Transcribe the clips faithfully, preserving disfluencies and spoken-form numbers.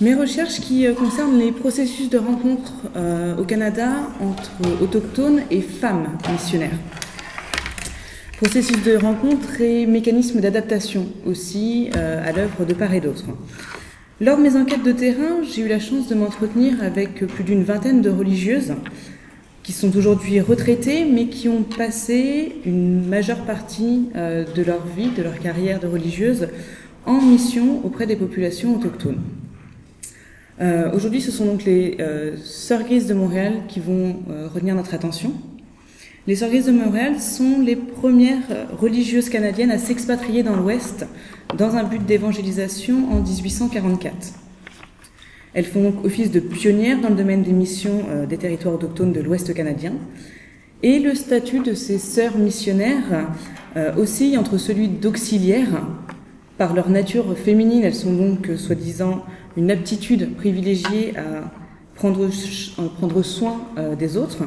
Mes recherches qui concernent les processus de rencontre euh, au Canada entre autochtones et femmes missionnaires. Processus de rencontre et mécanismes d'adaptation aussi euh, à l'œuvre de part et d'autre. Lors de mes enquêtes de terrain, j'ai eu la chance de m'entretenir avec plus d'une vingtaine de religieuses qui sont aujourd'hui retraitées, mais qui ont passé une majeure partie euh, de leur vie, de leur carrière de religieuse, en mission auprès des populations autochtones. Euh, Aujourd'hui, ce sont donc les euh, Sœurs Grises de Montréal qui vont euh, retenir notre attention. Les Sœurs Grises de Montréal sont les premières religieuses canadiennes à s'expatrier dans l'Ouest dans un but d'évangélisation en mille huit cent quarante-quatre. Elles font donc office de pionnières dans le domaine des missions euh, des territoires autochtones de l'Ouest canadien. Et le statut de ces sœurs missionnaires euh, oscille entre celui d'auxiliaires. Par leur nature féminine, elles sont donc, euh, soi-disant, une aptitude privilégiée à prendre, à prendre soin euh, des autres,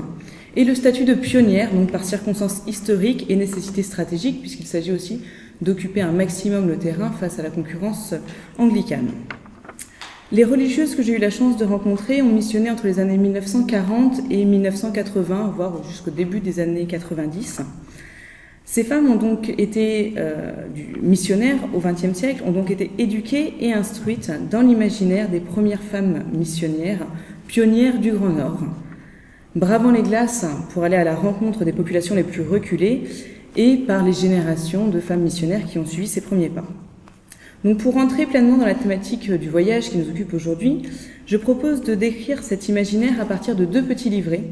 et le statut de pionnière, donc par circonstances historiques et nécessité stratégique, puisqu'il s'agit aussi d'occuper un maximum le terrain face à la concurrence anglicane. Les religieuses que j'ai eu la chance de rencontrer ont missionné entre les années mille neuf cent quarante et mille neuf cent quatre-vingts, voire jusqu'au début des années quatre-vingt-dix. Ces femmes ont donc été euh, missionnaires au vingtième siècle, ont donc été éduquées et instruites dans l'imaginaire des premières femmes missionnaires, pionnières du Grand Nord, bravant les glaces pour aller à la rencontre des populations les plus reculées et par les générations de femmes missionnaires qui ont suivi ces premiers pas. Donc pour entrer pleinement dans la thématique du voyage qui nous occupe aujourd'hui, je propose de décrire cet imaginaire à partir de deux petits livrets,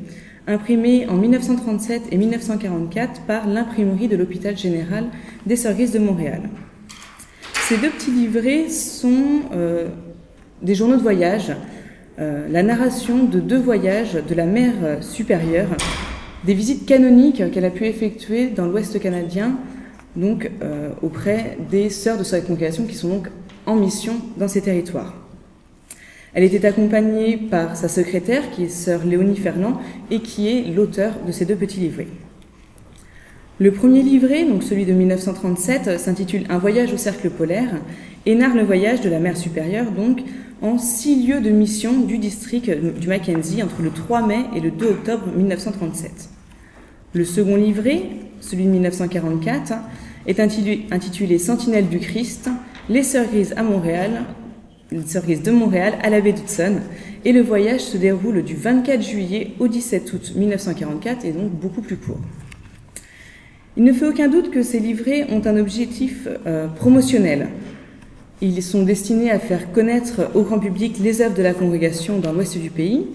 imprimé en mille neuf cent trente-sept et mille neuf cent quarante-quatre par l'imprimerie de l'hôpital général des Sœurs Grises de Montréal. Ces deux petits livrets sont euh, des journaux de voyage, euh, la narration de deux voyages de la mer supérieure, des visites canoniques qu'elle a pu effectuer dans l'Ouest canadien, donc euh, auprès des sœurs de sa congrégation qui sont donc en mission dans ces territoires. Elle était accompagnée par sa secrétaire, qui est sœur Léonie Fernand, et qui est l'auteur de ces deux petits livrets. Le premier livret, donc celui de mille neuf cent trente-sept, s'intitule « Un voyage au cercle polaire » et narre le voyage de la mer supérieure, donc en six lieux de mission du district du Mackenzie entre le trois mai et le deux octobre mille neuf cent trente-sept. Le second livret, celui de mille neuf cent quarante-quatre, est intitulé « Sentinelles du Christ, les Sœurs Grises à Montréal », les Sœurs Grises de Montréal à la baie d'Hudson, et le voyage se déroule du vingt-quatre juillet au dix-sept août mille neuf cent quarante-quatre, et donc beaucoup plus court. Il ne fait aucun doute que ces livrets ont un objectif euh, promotionnel. Ils sont destinés à faire connaître au grand public les œuvres de la congrégation dans l'ouest du pays,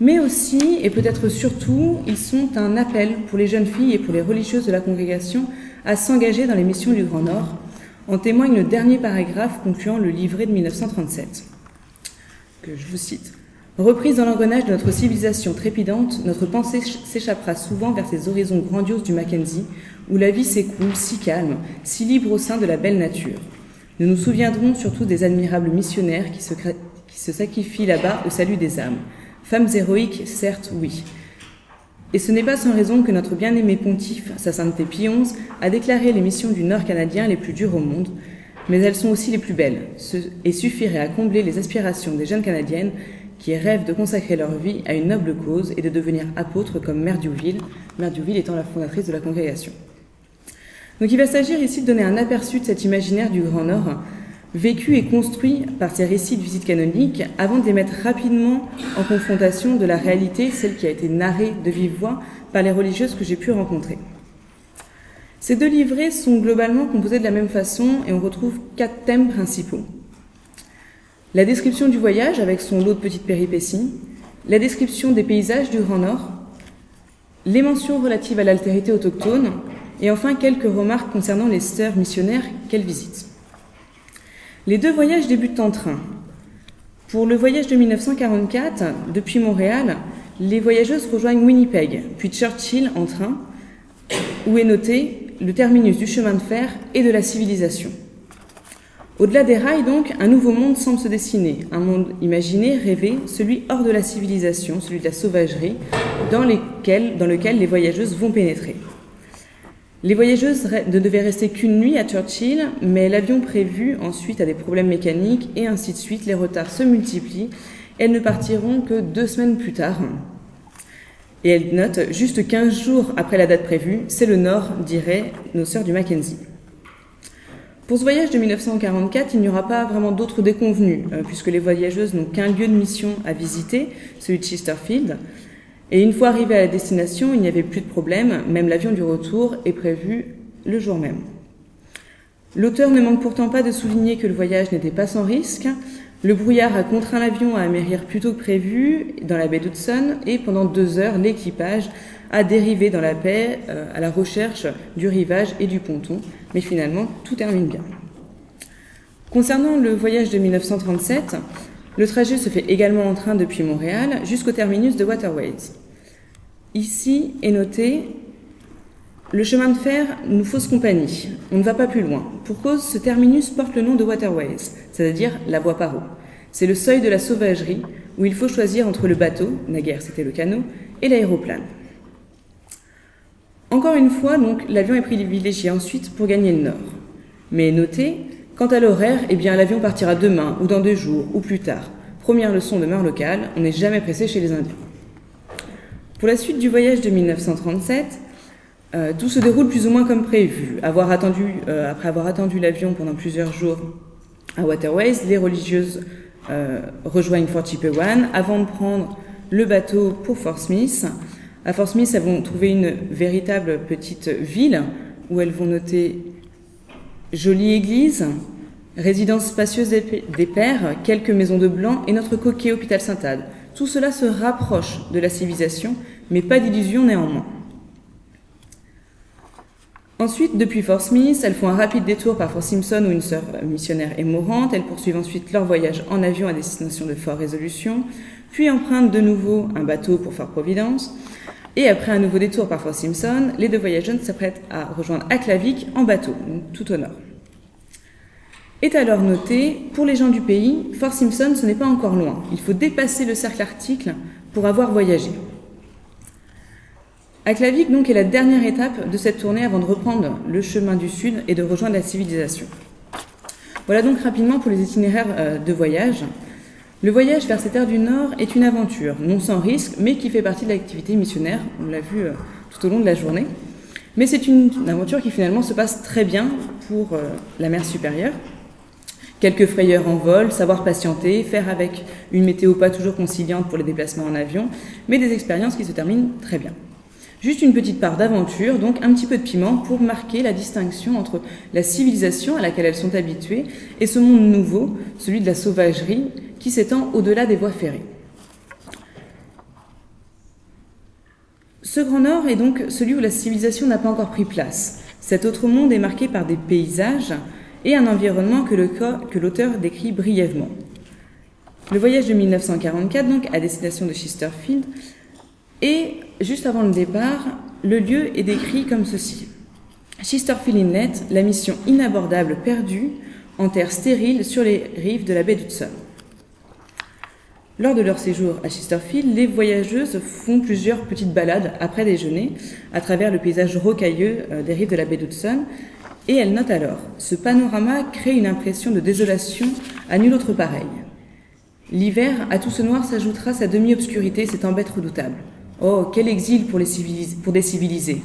mais aussi, et peut-être surtout, ils sont un appel pour les jeunes filles et pour les religieuses de la congrégation à s'engager dans les missions du Grand Nord. En témoigne le dernier paragraphe concluant le livret de mille neuf cent trente-sept, que je vous cite. « Reprise dans l'engrenage de notre civilisation trépidante, notre pensée s'échappera souvent vers ces horizons grandioses du Mackenzie, où la vie s'écoule si calme, si libre au sein de la belle nature. Nous nous souviendrons surtout des admirables missionnaires qui se, qui se sacrifient là-bas au salut des âmes. Femmes héroïques, certes, oui. » Et ce n'est pas sans raison que notre bien-aimé pontife, sa sainteté Pie onze, a déclaré les missions du Nord canadien les plus dures au monde, mais elles sont aussi les plus belles, et suffiraient à combler les aspirations des jeunes canadiennes qui rêvent de consacrer leur vie à une noble cause et de devenir apôtres comme Mère d'Youville, Mère d'Youville étant la fondatrice de la congrégation. Donc il va s'agir ici de donner un aperçu de cet imaginaire du Grand Nord, vécu et construit par ces récits de visite canonique, avant de les mettre rapidement en confrontation de la réalité, celle qui a été narrée de vive voix par les religieuses que j'ai pu rencontrer. Ces deux livrets sont globalement composés de la même façon et on retrouve quatre thèmes principaux. La description du voyage avec son lot de petites péripéties, la description des paysages du Grand Nord, les mentions relatives à l'altérité autochtone et enfin quelques remarques concernant les sœurs missionnaires qu'elles visitent. Les deux voyages débutent en train. Pour le voyage de mille neuf cent quarante-quatre, depuis Montréal, les voyageuses rejoignent Winnipeg, puis Churchill en train, où est noté le terminus du chemin de fer et de la civilisation. Au-delà des rails, donc, un nouveau monde semble se dessiner, un monde imaginé, rêvé, celui hors de la civilisation, celui de la sauvagerie, dans, dans lequel les voyageuses vont pénétrer. Les voyageuses ne devaient rester qu'une nuit à Churchill, mais l'avion prévu ensuite a des problèmes mécaniques et ainsi de suite. Les retards se multiplient. Elles ne partiront que deux semaines plus tard. Et elles notent, juste quinze jours après la date prévue, c'est le Nord, diraient nos sœurs du Mackenzie. Pour ce voyage de mille neuf cent quarante-quatre, il n'y aura pas vraiment d'autres déconvenues, puisque les voyageuses n'ont qu'un lieu de mission à visiter, celui de Chesterfield. Et une fois arrivées à la destination, il n'y avait plus de problème, même l'avion du retour est prévu le jour même. L'auteur ne manque pourtant pas de souligner que le voyage n'était pas sans risque. Le brouillard a contraint l'avion à amérir plus tôt que prévu dans la baie d'Hudson, et pendant deux heures, l'équipage a dérivé dans la baie euh, à la recherche du rivage et du ponton, mais finalement, tout termine bien. Concernant le voyage de mille neuf cent trente-sept, le trajet se fait également en train depuis Montréal jusqu'au terminus de Waterways. Ici est noté « Le chemin de fer nous fausse compagnie. On ne va pas plus loin. Pour cause, ce terminus porte le nom de Waterways, c'est-à-dire la voie par eau. C'est le seuil de la sauvagerie où il faut choisir entre le bateau, naguère c'était le canot, et l'aéroplane. » Encore une fois, donc, l'avion est privilégié ensuite pour gagner le Nord. Mais notez, quant à l'horaire, eh bien, l'avion partira demain, ou dans deux jours, ou plus tard. Première leçon de mœurs locales, on n'est jamais pressé chez les Indiens. Pour la suite du voyage de mille neuf cent trente-sept, euh, tout se déroule plus ou moins comme prévu. Avoir attendu, euh, après avoir attendu l'avion pendant plusieurs jours à Waterways, les religieuses euh, rejoignent Fort Chipewyan avant de prendre le bateau pour Fort Smith. À Fort Smith, elles vont trouver une véritable petite ville où elles vont noter jolie église, résidence spacieuse des pères, quelques maisons de blanc et notre coquet hôpital Sainte-Anne. Tout cela se rapproche de la civilisation, mais pas d'illusion néanmoins. Ensuite, depuis Fort Smith, elles font un rapide détour par Fort Simpson où une sœur missionnaire est mourante. Elles poursuivent ensuite leur voyage en avion à destination de Fort Résolution, puis empruntent de nouveau un bateau pour Fort Providence. Et après un nouveau détour par Fort Simpson, les deux voyageuses s'apprêtent à rejoindre Aklavik en bateau, donc tout au nord. Est alors noté, pour les gens du pays, Fort Simpson, ce n'est pas encore loin. Il faut dépasser le cercle arctique pour avoir voyagé. Aklavik, donc, est la dernière étape de cette tournée avant de reprendre le chemin du sud et de rejoindre la civilisation. Voilà donc rapidement pour les itinéraires de voyage. Le voyage vers ces terres du Nord est une aventure, non sans risque, mais qui fait partie de l'activité missionnaire, on l'a vu euh, tout au long de la journée. Mais c'est une, une aventure qui finalement se passe très bien pour euh, la mer supérieure. Quelques frayeurs en vol, savoir patienter, faire avec une météo pas toujours conciliante pour les déplacements en avion, mais des expériences qui se terminent très bien. Juste une petite part d'aventure, donc un petit peu de piment pour marquer la distinction entre la civilisation à laquelle elles sont habituées et ce monde nouveau, celui de la sauvagerie, qui s'étend au-delà des voies ferrées. Ce Grand Nord est donc celui où la civilisation n'a pas encore pris place. Cet autre monde est marqué par des paysages et un environnement que le corps, que l'auteur décrit brièvement. Le voyage de mille neuf cent quarante-quatre, donc à destination de Chesterfield, et juste avant le départ, le lieu est décrit comme ceci. Chesterfield Inlet, la mission inabordable perdue, en terre stérile sur les rives de la baie d'Hudson. Lors de leur séjour à Chesterfield, les voyageuses font plusieurs petites balades après déjeuner à travers le paysage rocailleux des rives de la baie d'Hudson, et elles notent alors « Ce panorama crée une impression de désolation à nul autre pareil. L'hiver, à tout ce noir s'ajoutera sa demi-obscurité, cette embête redoutable. Oh, quel exil pour, les civilis- pour des civilisés !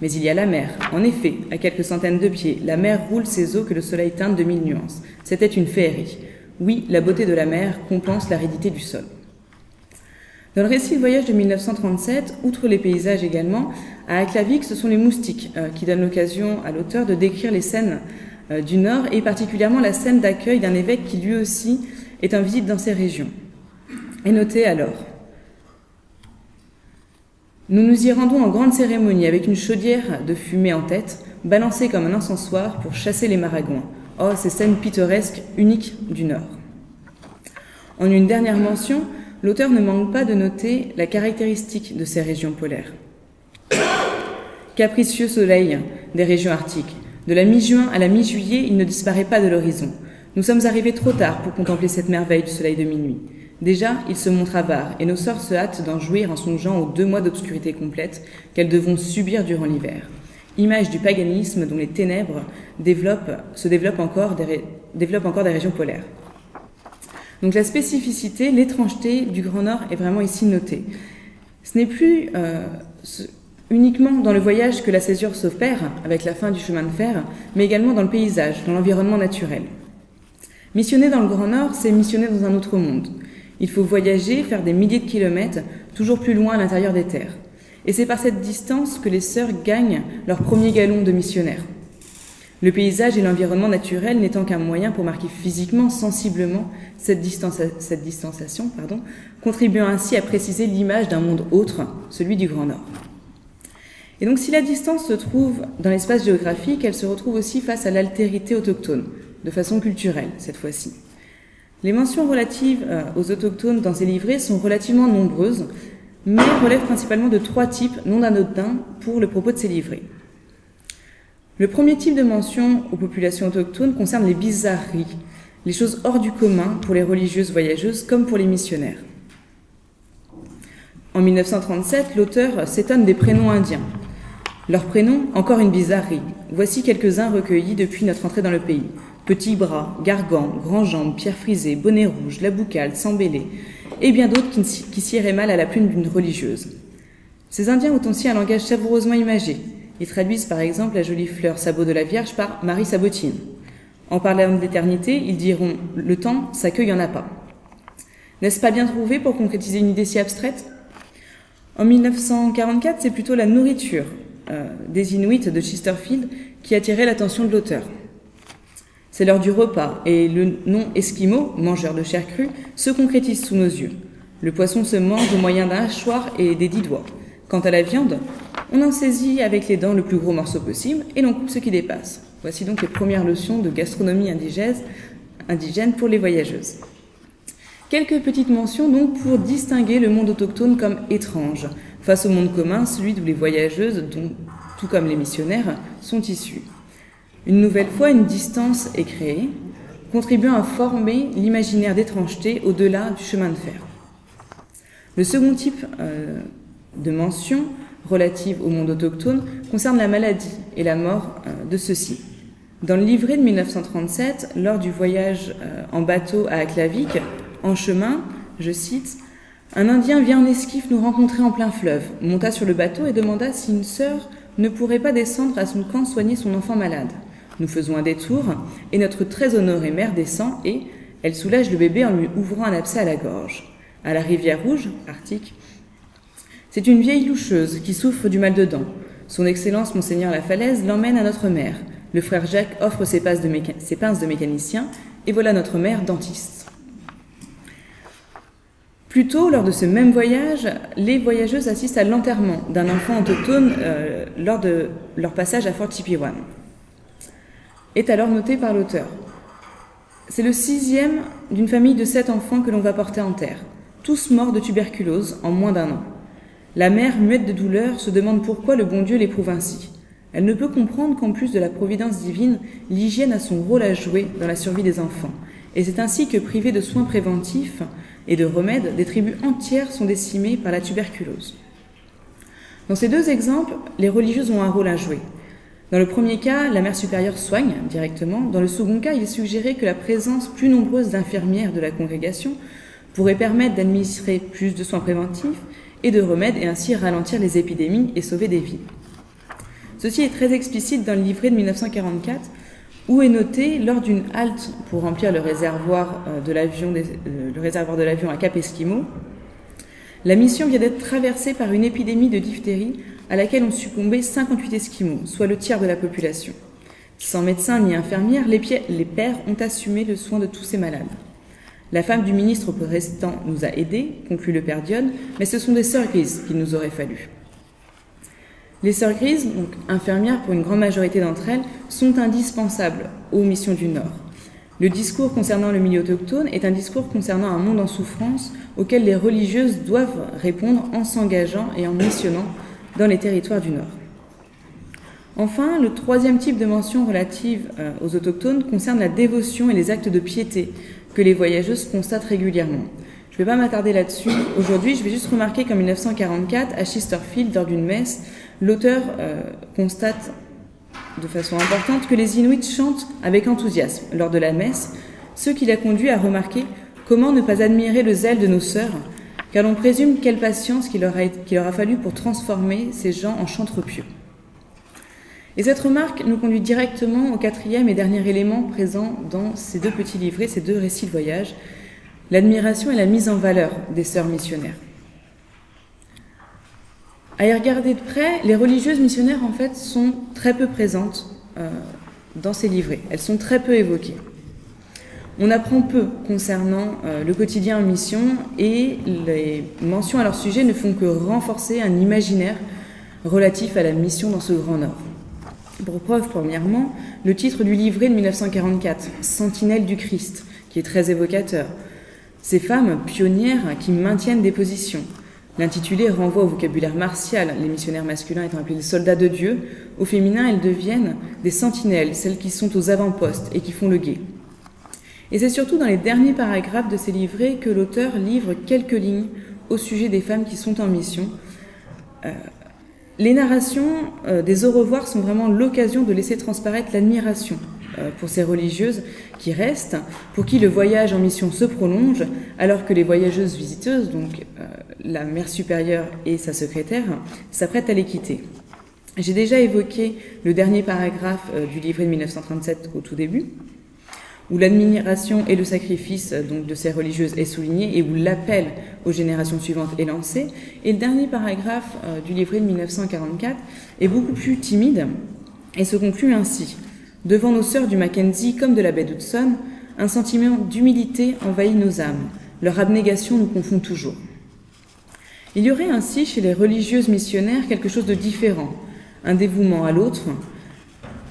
Mais il y a la mer. En effet, à quelques centaines de pieds, la mer roule ses eaux que le soleil teinte de mille nuances. C'était une féerie. » Oui, la beauté de la mer compense l'aridité du sol. Dans le récit de voyage de mille neuf cent trente-sept, outre les paysages également, à Aklavik, ce sont les moustiques euh, qui donnent l'occasion à l'auteur de décrire les scènes euh, du Nord, et particulièrement la scène d'accueil d'un évêque qui lui aussi est en visite dans ces régions. Et notez alors, nous nous y rendons en grande cérémonie avec une chaudière de fumée en tête, balancée comme un encensoir pour chasser les maragouins. Oh, ces scènes pittoresques uniques du Nord. En une dernière mention, l'auteur ne manque pas de noter la caractéristique de ces régions polaires. Capricieux soleil des régions arctiques. De la mi-juin à la mi-juillet, il ne disparaît pas de l'horizon. Nous sommes arrivés trop tard pour contempler cette merveille du soleil de minuit. Déjà, il se montre avare, et nos sœurs se hâtent d'en jouir en songeant aux deux mois d'obscurité complète qu'elles devront subir durant l'hiver. « image du paganisme dont les ténèbres développent, se développent encore des, développent encore des régions polaires. Donc la spécificité, l'étrangeté du Grand Nord est vraiment ici notée. Ce n'est plus euh, ce, uniquement dans le voyage que la césure s'opère, avec la fin du chemin de fer, mais également dans le paysage, dans l'environnement naturel. Missionner dans le Grand Nord, c'est missionner dans un autre monde. Il faut voyager, faire des milliers de kilomètres, toujours plus loin à l'intérieur des terres. Et c'est par cette distance que les sœurs gagnent leur premier galon de missionnaire. Le paysage et l'environnement naturel n'étant qu'un moyen pour marquer physiquement, sensiblement, cette, distance, cette distanciation, pardon, contribuant ainsi à préciser l'image d'un monde autre, celui du Grand Nord. Et donc si la distance se trouve dans l'espace géographique, elle se retrouve aussi face à l'altérité autochtone, de façon culturelle cette fois-ci. Les mentions relatives aux autochtones dans ces livrets sont relativement nombreuses, mais relèvent principalement de trois types non anodins pour le propos de ces livrets. Le premier type de mention aux populations autochtones concerne les bizarreries, les choses hors du commun pour les religieuses voyageuses comme pour les missionnaires. En mille neuf cent trente-sept, l'auteur s'étonne des prénoms indiens. Leurs prénoms, encore une bizarrerie. Voici quelques-uns recueillis depuis notre entrée dans le pays. Petit bras, gargan, grand jambe, pierre frisée, bonnet rouge, la boucale, sambélé, et bien d'autres qui, qui siéraient mal à la plume d'une religieuse. Ces Indiens ont aussi un langage savoureusement imagé. Ils traduisent par exemple la jolie fleur sabot de la Vierge par Marie Sabotine. En parlant d'éternité, ils diront « le temps, ça que y en a pas ». N'est-ce pas bien trouvé pour concrétiser une idée si abstraite? En mille neuf cent quarante-quatre, c'est plutôt la nourriture euh, des Inuits de Chesterfield qui attirait l'attention de l'auteur. C'est l'heure du repas, et le nom Esquimau, mangeur de chair crue, se concrétise sous nos yeux. Le poisson se mange au moyen d'un hachoir et des dix doigts. Quant à la viande, on en saisit avec les dents le plus gros morceau possible et l'on coupe ce qui dépasse. Voici donc les premières leçons de gastronomie indigène pour les voyageuses. Quelques petites mentions donc pour distinguer le monde autochtone comme étrange, face au monde commun, celui d'où les voyageuses, dont, tout comme les missionnaires, sont issues. Une nouvelle fois, une distance est créée, contribuant à former l'imaginaire d'étrangeté au-delà du chemin de fer. Le second type euh, de mention relative au monde autochtone concerne la maladie et la mort euh, de ceux-ci. Dans le livret de mille neuf cent trente-sept, lors du voyage euh, en bateau à Aklavik, en chemin, je cite, « Un Indien vient en esquif nous rencontrer en plein fleuve, monta sur le bateau et demanda si une sœur ne pourrait pas descendre à son camp soigner son enfant malade. Nous faisons un détour, et notre très honorée mère descend et elle soulage le bébé en lui ouvrant un abcès à la gorge. À la rivière Rouge, Arctique, c'est une vieille loucheuse qui souffre du mal de dents. Son Excellence Monseigneur la Falaise l'emmène à notre mère. Le frère Jacques offre ses pinces de, méca... ses pinces de mécanicien, et voilà notre mère dentiste. » Plus tôt, lors de ce même voyage, les voyageuses assistent à l'enterrement d'un enfant autochtone euh, lors de leur passage à Fort Chipewyan. Est alors noté par l'auteur. C'est le sixième d'une famille de sept enfants que l'on va porter en terre, tous morts de tuberculose en moins d'un an. La mère, muette de douleur, se demande pourquoi le bon Dieu l'éprouve ainsi. Elle ne peut comprendre qu'en plus de la providence divine, l'hygiène a son rôle à jouer dans la survie des enfants. Et c'est ainsi que, privés de soins préventifs et de remèdes, des tribus entières sont décimées par la tuberculose. Dans ces deux exemples, les religieuses ont un rôle à jouer. Dans le premier cas, la mère supérieure soigne directement. Dans le second cas, il est suggéré que la présence plus nombreuse d'infirmières de la congrégation pourrait permettre d'administrer plus de soins préventifs et de remèdes et ainsi ralentir les épidémies et sauver des vies. Ceci est très explicite dans le livret de mille neuf cent quarante-quatre, où est noté, lors d'une halte pour remplir le réservoir de l'avion le réservoir de l'avion à Cap Esquimau, la mission vient d'être traversée par une épidémie de diphtérie à laquelle ont succombé cinquante-huit Esquimaux, soit le tiers de la population. Sans médecin ni infirmière, les, les pères ont assumé le soin de tous ces malades. La femme du ministre restant nous a aidés, conclut le père Dion, mais ce sont des sœurs grises qu'il nous aurait fallu. Les sœurs grises, donc infirmières pour une grande majorité d'entre elles, sont indispensables aux missions du Nord. Le discours concernant le milieu autochtone est un discours concernant un monde en souffrance auquel les religieuses doivent répondre en s'engageant et en missionnant dans les territoires du Nord. Enfin, le troisième type de mention relative aux autochtones concerne la dévotion et les actes de piété que les voyageuses constatent régulièrement. Je ne vais pas m'attarder là-dessus aujourd'hui, je vais juste remarquer qu'en mille neuf cent quarante-quatre, à Chesterfield, lors d'une messe, l'auteur euh, constate de façon importante que les Inuits chantent avec enthousiasme lors de la messe, ce qui l'a conduit à remarquer comment ne pas admirer le zèle de nos sœurs, car l'on présume quelle patience qu'il leur a, qu'il leur a fallu pour transformer ces gens en chantres pieux. Et cette remarque nous conduit directement au quatrième et dernier élément présent dans ces deux petits livrets, ces deux récits de voyage, l'admiration et la mise en valeur des sœurs missionnaires. À y regarder de près, les religieuses missionnaires, en fait, sont très peu présentes euh, dans ces livrets. Elles sont très peu évoquées. On apprend peu concernant euh, le quotidien en mission et les mentions à leur sujet ne font que renforcer un imaginaire relatif à la mission dans ce grand Nord. Pour preuve, premièrement, le titre du livret de mille neuf cent quarante-quatre, « Sentinelles du Christ », qui est très évocateur. Ces femmes pionnières qui maintiennent des positions. L'intitulé renvoie au vocabulaire martial, les missionnaires masculins étant appelés les soldats de Dieu. Au féminin, elles deviennent des sentinelles, celles qui sont aux avant-postes et qui font le guet. Et c'est surtout dans les derniers paragraphes de ces livrets que l'auteur livre quelques lignes au sujet des femmes qui sont en mission. Euh, les narrations euh, des au revoir sont vraiment l'occasion de laisser transparaître l'admiration euh, pour ces religieuses qui restent, pour qui le voyage en mission se prolonge, alors que les voyageuses visiteuses, donc euh, la mère supérieure et sa secrétaire, s'apprêtent à les quitter. J'ai déjà évoqué le dernier paragraphe du livret de mille neuf cent trente-sept au tout début, où l'admiration et le sacrifice donc, de ces religieuses est souligné et où l'appel aux générations suivantes est lancé. Et le dernier paragraphe du livret de mille neuf cent quarante-quatre est beaucoup plus timide et se conclut ainsi. « Devant nos sœurs du Mackenzie comme de la baie d'Hudson, un sentiment d'humilité envahit nos âmes. Leur abnégation nous confond toujours. » Il y aurait ainsi chez les religieuses missionnaires quelque chose de différent, un dévouement à l'autre,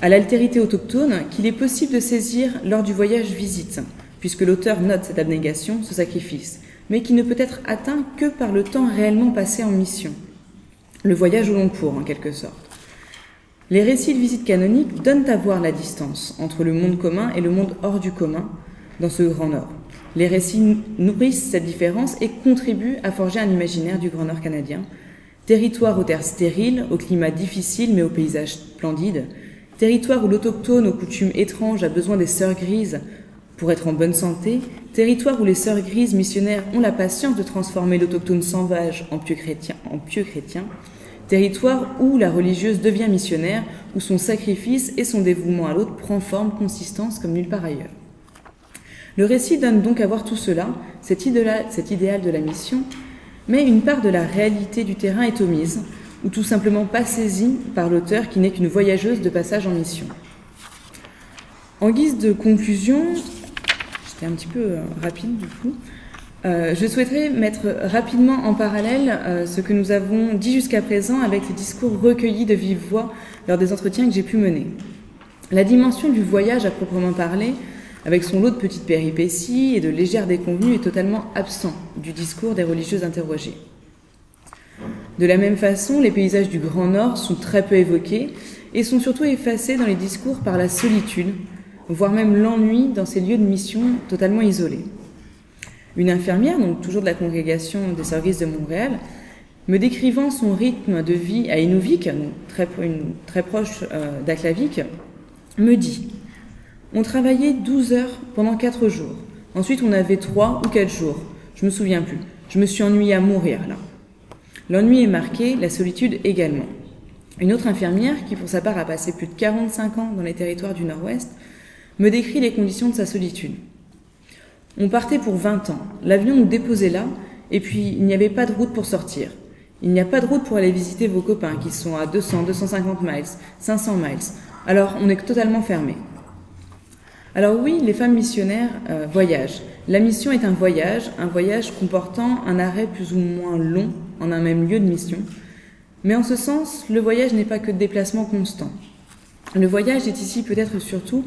à l'altérité autochtone, qu'il est possible de saisir lors du voyage visite, puisque l'auteur note cette abnégation, ce sacrifice, mais qui ne peut être atteint que par le temps réellement passé en mission. Le voyage au long cours, en quelque sorte. Les récits de visite canoniques donnent à voir la distance entre le monde commun et le monde hors du commun dans ce Grand Nord. Les récits nourrissent cette différence et contribuent à forger un imaginaire du Grand Nord canadien. Territoire aux terres stériles, au climat difficile mais aux paysages splendides. Territoire où l'autochtone aux coutumes étranges a besoin des sœurs grises pour être en bonne santé. Territoire où les sœurs grises missionnaires ont la patience de transformer l'autochtone sauvage en pieux chrétien. En pieux chrétien. Territoire où la religieuse devient missionnaire, où son sacrifice et son dévouement à l'autre prend forme, consistance comme nulle part ailleurs. Le récit donne donc à voir tout cela, cet idéal de la mission, mais une part de la réalité du terrain est omise, ou tout simplement pas saisie par l'auteur qui n'est qu'une voyageuse de passage en mission. En guise de conclusion, j'étais un petit peu rapide du coup, euh, je souhaiterais mettre rapidement en parallèle euh, ce que nous avons dit jusqu'à présent avec les discours recueillis de vive voix lors des entretiens que j'ai pu mener. La dimension du voyage à proprement parler, avec son lot de petites péripéties et de légères déconvenues, est totalement absent du discours des religieuses interrogées. De la même façon, les paysages du Grand Nord sont très peu évoqués et sont surtout effacés dans les discours par la solitude, voire même l'ennui dans ces lieux de mission totalement isolés. Une infirmière, donc toujours de la congrégation des Sœurs Grises de Montréal, me décrivant son rythme de vie à Inuvik, donc très, une, très proche euh, d'Aklavik, me dit: on travaillait douze heures pendant quatre jours. Ensuite, on avait trois ou quatre jours. Je me souviens plus. Je me suis ennuyée à mourir, là. L'ennui est marqué, la solitude également. Une autre infirmière, qui pour sa part a passé plus de quarante-cinq ans dans les territoires du Nord-Ouest, me décrit les conditions de sa solitude. On partait pour vingt ans. L'avion nous déposait là, et puis il n'y avait pas de route pour sortir. Il n'y a pas de route pour aller visiter vos copains, qui sont à deux cents, deux cent cinquante miles, cinq cents miles. Alors, on est totalement fermés. Alors oui, les femmes missionnaires euh, voyagent. La mission est un voyage, un voyage comportant un arrêt plus ou moins long en un même lieu de mission. Mais en ce sens, le voyage n'est pas que de déplacement constant. Le voyage est ici peut-être surtout,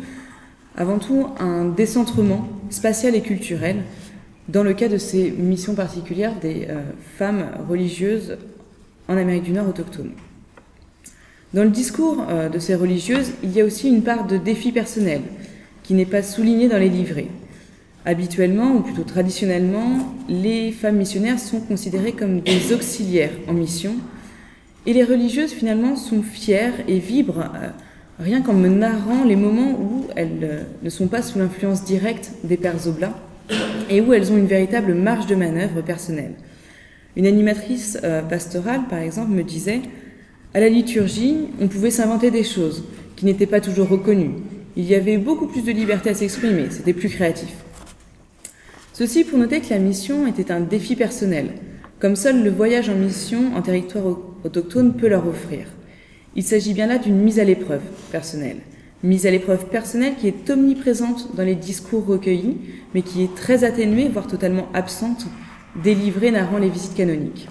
avant tout, un décentrement spatial et culturel, dans le cas de ces missions particulières des euh, femmes religieuses en Amérique du Nord autochtone. Dans le discours euh, de ces religieuses, il y a aussi une part de défi personnel, qui n'est pas souligné dans les livrets. Habituellement, ou plutôt traditionnellement, les femmes missionnaires sont considérées comme des auxiliaires en mission, et les religieuses, finalement, sont fières et vibrent rien qu'en me narrant les moments où elles ne sont pas sous l'influence directe des Pères Oblats et où elles ont une véritable marge de manœuvre personnelle. Une animatrice pastorale, par exemple, me disait « À la liturgie, on pouvait s'inventer des choses qui n'étaient pas toujours reconnues. Il y avait beaucoup plus de liberté à s'exprimer, c'était plus créatif. » Ceci pour noter que la mission était un défi personnel, comme seul le voyage en mission en territoire autochtone peut leur offrir. Il s'agit bien là d'une mise à l'épreuve personnelle. Mise à l'épreuve personnelle qui est omniprésente dans les discours recueillis, mais qui est très atténuée, voire totalement absente, des livrets narrant les visites canoniques.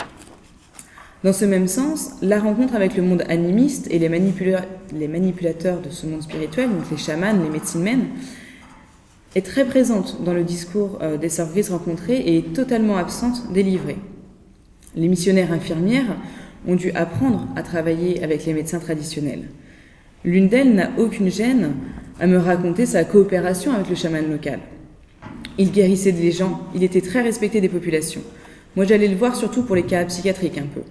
Dans ce même sens, la rencontre avec le monde animiste et les, manipula- les manipulateurs de ce monde spirituel, donc les chamans, les médecines-men, est très présente dans le discours des sœurs grises rencontrées et est totalement absente des livrets. Les missionnaires infirmières ont dû apprendre à travailler avec les médecins traditionnels. L'une d'elles n'a aucune gêne à me raconter sa coopération avec le chaman local. Il guérissait des gens, il était très respecté des populations. Moi, j'allais le voir surtout pour les cas psychiatriques un peu.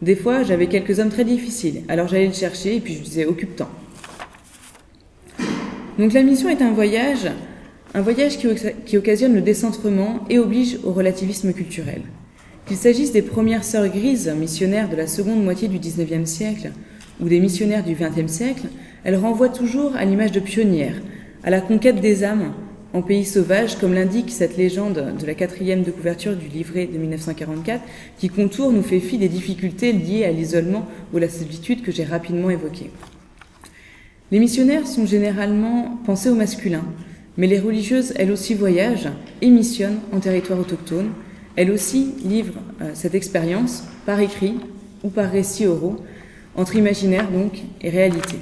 Des fois, j'avais quelques hommes très difficiles, alors j'allais le chercher et puis je lui disais « occupe-t'en ». Donc la mission est un voyage, un voyage qui, qui occasionne le décentrement et oblige au relativisme culturel. Qu'il s'agisse des premières sœurs grises, missionnaires de la seconde moitié du dix-neuvième siècle, ou des missionnaires du vingtième siècle, elles renvoient toujours à l'image de pionnières, à la conquête des âmes en pays sauvage, comme l'indique cette légende de la quatrième de couverture du livret de mille neuf cent quarante-quatre, qui contourne ou fait fi des difficultés liées à l'isolement ou à la solitude que j'ai rapidement évoquées. Les missionnaires sont généralement pensés au masculin, mais les religieuses, elles aussi, voyagent et missionnent en territoire autochtone. Elle aussi livre euh, cette expérience par écrit ou par récits oraux, entre imaginaire donc et réalité.